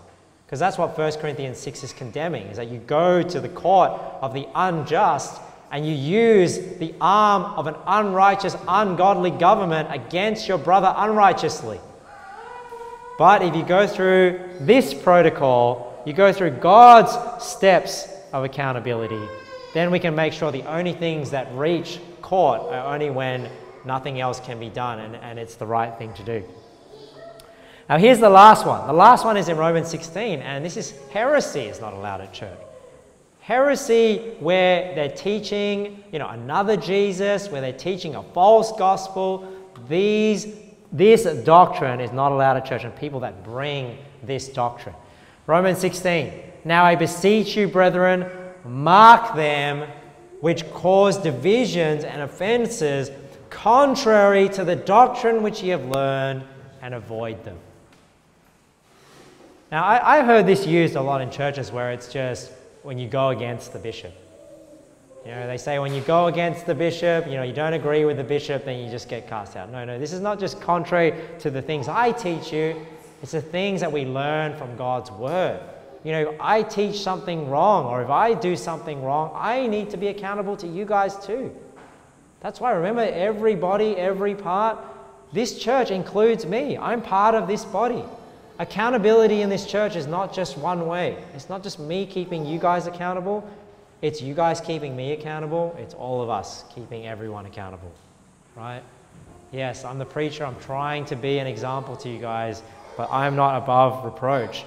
Because that's what 1 Corinthians 6 is condemning, is that you go to the court of the unjust and you use the arm of an unrighteous, ungodly government against your brother unrighteously. But if you go through this protocol, you go through God's steps of accountability, then we can make sure the only things that reach court are only when nothing else can be done, and it's the right thing to do. Now here's the last one. The last one is in Romans 16, and this is heresy is not allowed at church. Heresy where they're teaching, you know, another Jesus, where they're teaching a false gospel. This doctrine is not allowed at church, and people that bring this doctrine. Romans 16, now I beseech you, brethren, mark them which cause divisions and offenses contrary to the doctrine which ye have learned, and avoid them. Now, I've heard this used a lot in churches where it's just when you go against the bishop. You know, they say when you go against the bishop, you know, you don't agree with the bishop, then you just get cast out. No, no, this is not just contrary to the things I teach you. It's the things that we learn from God's word. You know, if I teach something wrong, or if I do something wrong, I need to be accountable to you guys too. That's why, remember, every body, every part, this church includes me. I'm part of this body. Accountability in this church is not just one way. It's not just me keeping you guys accountable. It's you guys keeping me accountable. It's all of us keeping everyone accountable, right? Yes, I'm the preacher. I'm trying to be an example to you guys, but I'm not above reproach.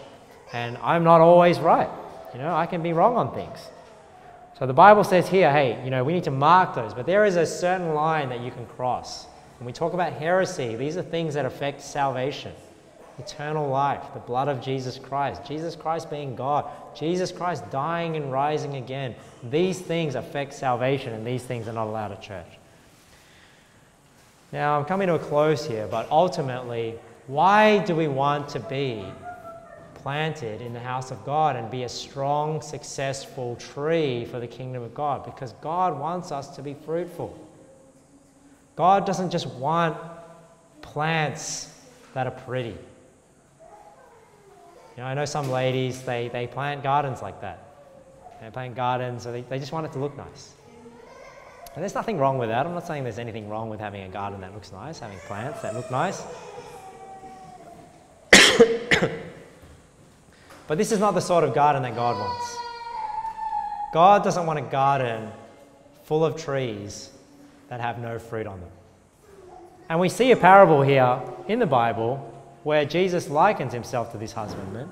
And I'm not always right. You know, I can be wrong on things. So the Bible says here, hey, you know, we need to mark those. But there is a certain line that you can cross. When we talk about heresy, these are things that affect salvation, eternal life, the blood of Jesus Christ being God, Jesus Christ dying and rising again. These things affect salvation, and these things are not allowed at church. Now, I'm coming to a close here, but ultimately, why do we want to be planted in the house of God and be a strong, successful tree for the kingdom of God? Because God wants us to be fruitful. God doesn't just want plants that are pretty. You know, I know some ladies, they plant gardens like that. They plant gardens, so they just want it to look nice. And there's nothing wrong with that. I'm not saying there's anything wrong with having a garden that looks nice, having plants that look nice. But this is not the sort of garden that God wants. God doesn't want a garden full of trees that have no fruit on them. And we see a parable here in the Bible where Jesus likens himself to this husbandman.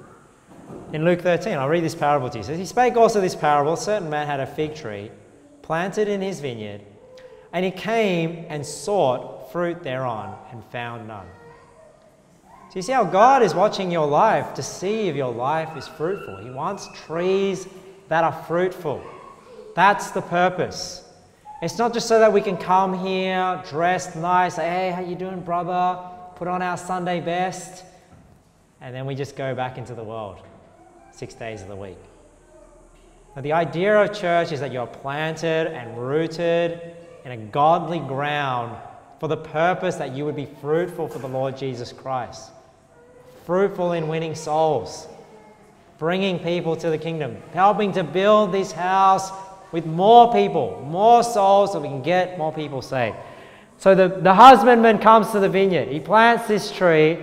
In Luke 13, I'll read this parable to you. It says, "He spake also this parable. A certain man had a fig tree planted in his vineyard, and he came and sought fruit thereon and found none." So you see how God is watching your life to see if your life is fruitful. He wants trees that are fruitful. That's the purpose. It's not just so that we can come here dressed nice, say, "Hey, how you doing, brother? Put on our Sunday best," and then we just go back into the world 6 days of the week. Now, the idea of church is that you're planted and rooted in a godly ground for the purpose that you would be fruitful for the Lord Jesus Christ. Fruitful in winning souls, bringing people to the kingdom, helping to build this house with more people, more souls, so we can get more people saved. So the husbandman comes to the vineyard. He plants this tree.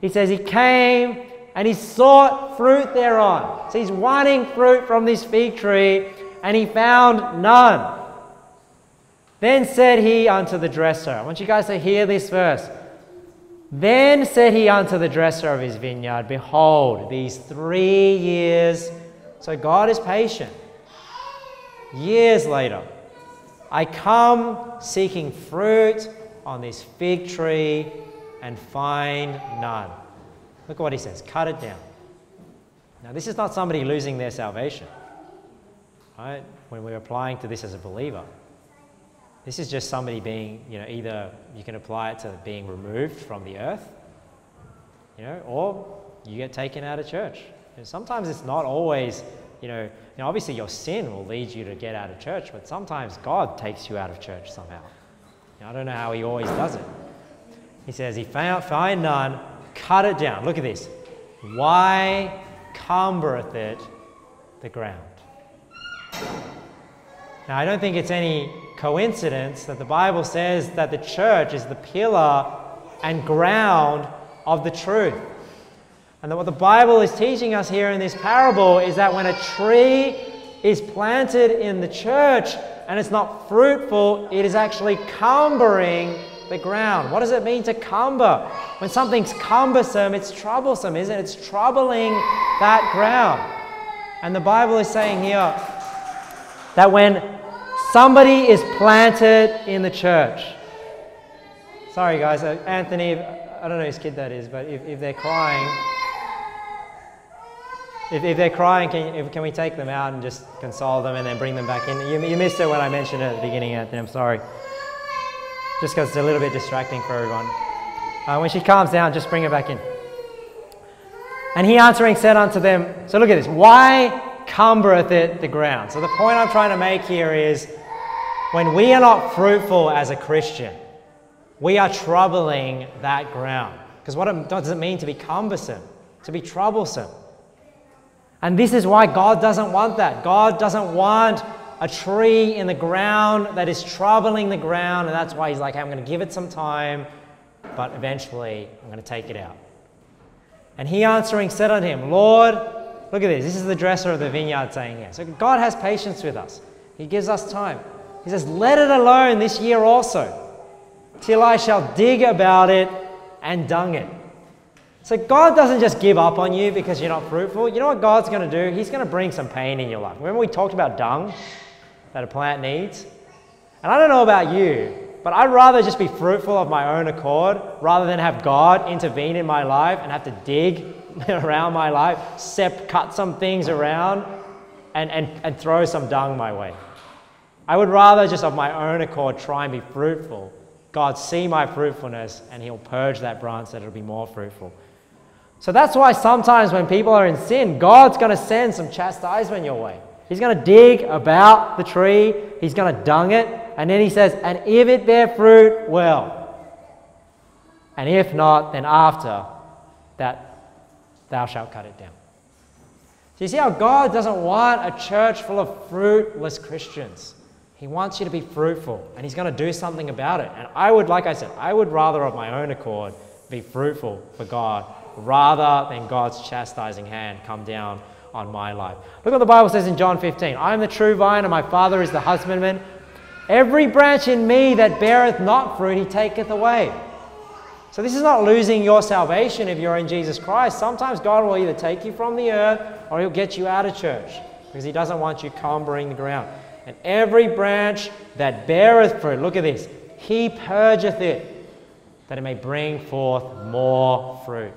He says he came and he sought fruit thereon. So he's wanting fruit from this fig tree, and he found none. Then said he unto the dresser. I want you guys to hear this verse. Then said he unto the dresser of his vineyard, "Behold, these 3 years." So God is patient. Years later, "I come seeking fruit on this fig tree and find none." Look at what he says. Cut it down. Now, this is not somebody losing their salvation, right? When we're applying to this as a believer, this is just somebody being, either you can apply it to being removed from the earth, or you get taken out of church. And sometimes it's not always, now obviously your sin will lead you to get out of church, but sometimes God takes you out of church somehow. I don't know how he always does it. He says, "He found none, cut it down." Look at this. "Why cumbereth it the ground?" Now, I don't think it's any coincidence that the Bible says that the church is the pillar and ground of the truth. And that what the Bible is teaching us here in this parable is that when a tree is planted in the church and it's not fruitful, it is actually cumbering the ground. What does it mean to cumber? When something's cumbersome, it's troublesome, isn't it? It's troubling that ground. And the Bible is saying here that when somebody is planted in the church. Sorry guys, Anthony, I don't know whose kid that is, but if they're crying, if they're crying, can we take them out and just console them and then bring them back in? You missed it when I mentioned it at the beginning, Anthony. I'm sorry. Just because it's a little bit distracting for everyone. When she calms down, just bring her back in. "And he answering said unto them," so look at this, "Why cumbereth it the ground?" So the point I'm trying to make here is when we are not fruitful as a Christian, we are troubling that ground. Because what does it mean to be cumbersome? To be troublesome. And this is why God doesn't want that. God doesn't want a tree in the ground that is troubling the ground, and that's why he's like, "Hey, I'm going to give it some time, but eventually I'm going to take it out." "And he answering said unto him, Lord," look at this. This is the dresser of the vineyard saying here. So God has patience with us. He gives us time. He says, "Let it alone this year also, till I shall dig about it and dung it." So God doesn't just give up on you because you're not fruitful. You know what God's going to do? He's going to bring some pain in your life. Remember we talked about dung that a plant needs? And I don't know about you, but I'd rather just be fruitful of my own accord rather than have God intervene in my life and have to dig around my life, cut some things around and throw some dung my way. I would rather just of my own accord try and be fruitful. God see my fruitfulness and he'll purge that branch that it'll be more fruitful. So that's why sometimes when people are in sin, God's going to send some chastisement your way. He's going to dig about the tree. He's going to dung it. And then he says, "And if it bear fruit, well. And if not, then after that thou shalt cut it down." So you see how God doesn't want a church full of fruitless Christians. He wants you to be fruitful. And he's going to do something about it. And I would, like I said, I would rather of my own accord be fruitful for God rather than God's chastising hand come down on my life. Look what the Bible says in John 15. "I am the true vine, and my Father is the husbandman. Every branch in me that beareth not fruit, he taketh away." So this is not losing your salvation if you're in Jesus Christ. Sometimes God will either take you from the earth or he'll get you out of church because he doesn't want you cumbering the ground. And every branch that beareth fruit, look at this, he purgeth it that it may bring forth more fruit.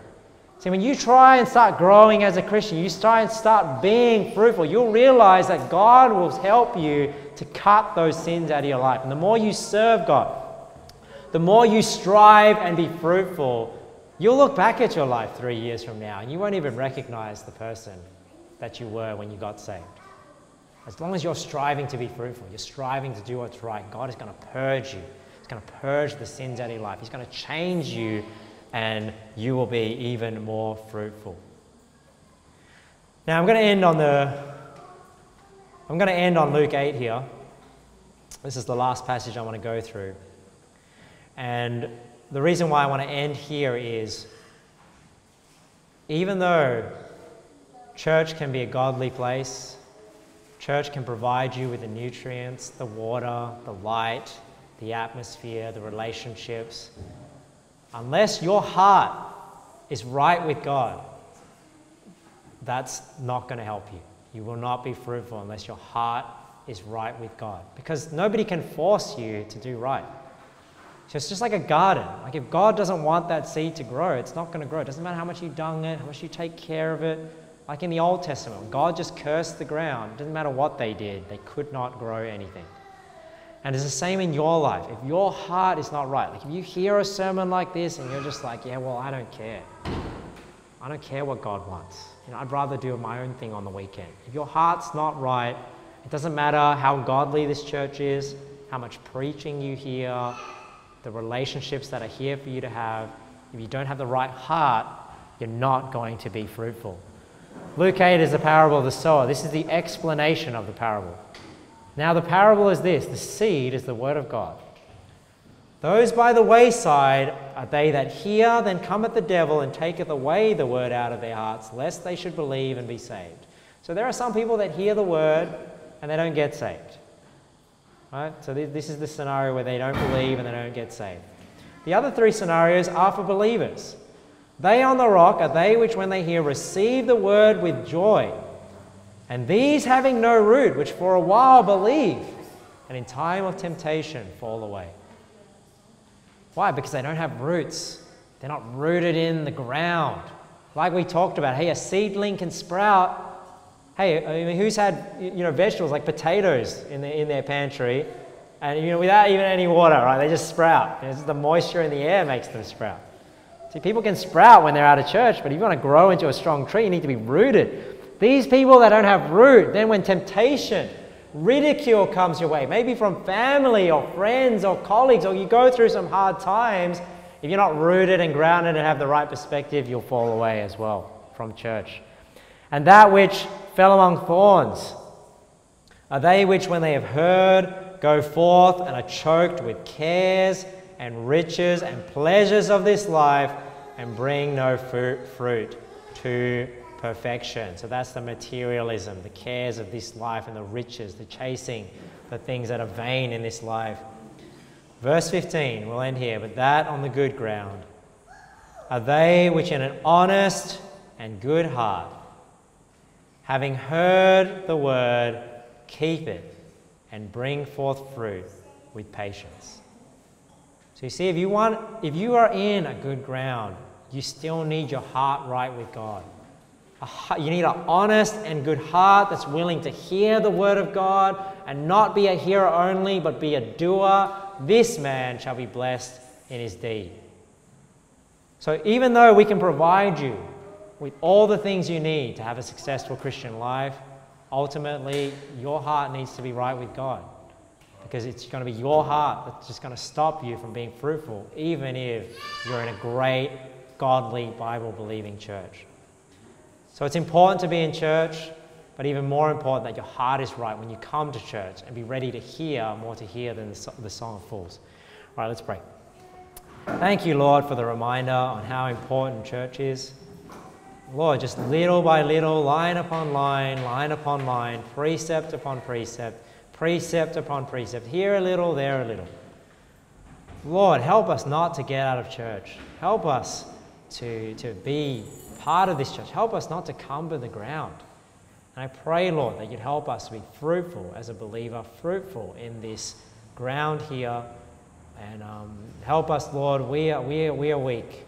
See, when you try and start growing as a Christian, you try and start being fruitful, you'll realize that God will help you to cut those sins out of your life. And the more you serve God, the more you strive and be fruitful, you'll look back at your life 3 years from now and you won't even recognize the person that you were when you got saved. As long as you're striving to be fruitful, you're striving to do what's right, God is going to purge you. He's going to purge the sins out of your life. He's going to change you and you will be even more fruitful. Now I'm going to end on Luke 8 here. This is the last passage I want to go through. And the reason why I want to end here is, even though church can be a godly place, church can provide you with the nutrients, the water, the light, the atmosphere, the relationships, unless your heart is right with God, that's not going to help you. You will not be fruitful unless your heart is right with God, because nobody can force you to do right. So it's just like a garden. Like if God doesn't want that seed to grow, it's not going to grow. It doesn't matter how much you dung it, how much you take care of it. Like in the Old Testament, God just cursed the ground. It doesn't matter what they did. They could not grow anything. And it's the same in your life. If your heart is not right, like if you hear a sermon like this and you're just like, yeah, well, I don't care. I don't care what God wants. You know, I'd rather do my own thing on the weekend. If your heart's not right, it doesn't matter how godly this church is, how much preaching you hear, the relationships that are here for you to have, if you don't have the right heart, you're not going to be fruitful. Luke 8 is the parable of the sower. This is the explanation of the parable. Now the parable is this, the seed is the word of God. Those by the wayside are they that hear, then cometh the devil and taketh away the word out of their hearts, lest they should believe and be saved. So there are some people that hear the word and they don't get saved. Right? So this is the scenario where they don't believe and they don't get saved. The other three scenarios are for believers. They on the rock are they which when they hear receive the word with joy. And these having no root, which for a while believe, and in time of temptation fall away. Why? Because they don't have roots. They're not rooted in the ground. Like we talked about, hey, a seedling can sprout. Hey, I mean, who's had, you know, vegetables like potatoes in their pantry, and you know, without even any water, right? They just sprout. It's the moisture in the air makes them sprout. See, people can sprout when they're out of church, but if you want to grow into a strong tree, you need to be rooted. These people that don't have root, then when temptation, ridicule comes your way, maybe from family or friends or colleagues, or you go through some hard times, if you're not rooted and grounded and have the right perspective, you'll fall away as well from church. And that which fell among thorns are they which when they have heard go forth and are choked with cares and riches and pleasures of this life and bring no fruit to perfection. So that's the materialism, the cares of this life and the riches, the chasing, the things that are vain in this life. Verse 15, we'll end here, but that on the good ground are they which in an honest and good heart, having heard the word, keep it and bring forth fruit with patience. So you see, if you are in a good ground, you still need your heart right with God. You need an honest and good heart that's willing to hear the word of God and not be a hearer only, but be a doer. This man shall be blessed in his deed. So even though we can provide you with all the things you need to have a successful Christian life, ultimately your heart needs to be right with God, because it's going to be your heart that's just going to stop you from being fruitful, even if you're in a great, godly, Bible-believing church. So it's important to be in church, but even more important that your heart is right when you come to church, and be ready to hear, more to hear than the Song of Fools. All right, let's pray. Thank you, Lord, for the reminder on how important church is. Lord, just little by little, line upon line, precept upon precept, precept upon precept, here a little, there a little. Lord, help us not to get out of church. Help us to be part of this church. Help us not to cumber the ground. And I pray, Lord, that you'd help us to be fruitful as a believer, fruitful in this ground here. And help us, Lord, we are weak.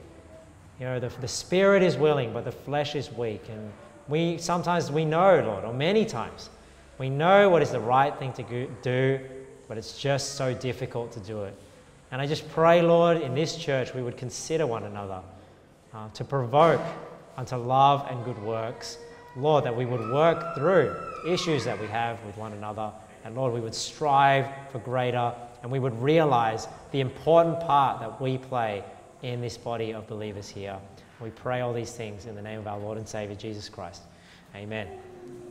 You know, the spirit is willing, but the flesh is weak. And sometimes we know, Lord, or many times, we know what is the right thing to do, but it's just so difficult to do it. And I just pray, Lord, in this church, we would consider one another to provoke unto love and good works. Lord, that we would work through issues that we have with one another. And Lord, we would strive for greater, and we would realize the important part that we play in this body of believers here. We pray all these things in the name of our Lord and Savior, Jesus Christ. Amen.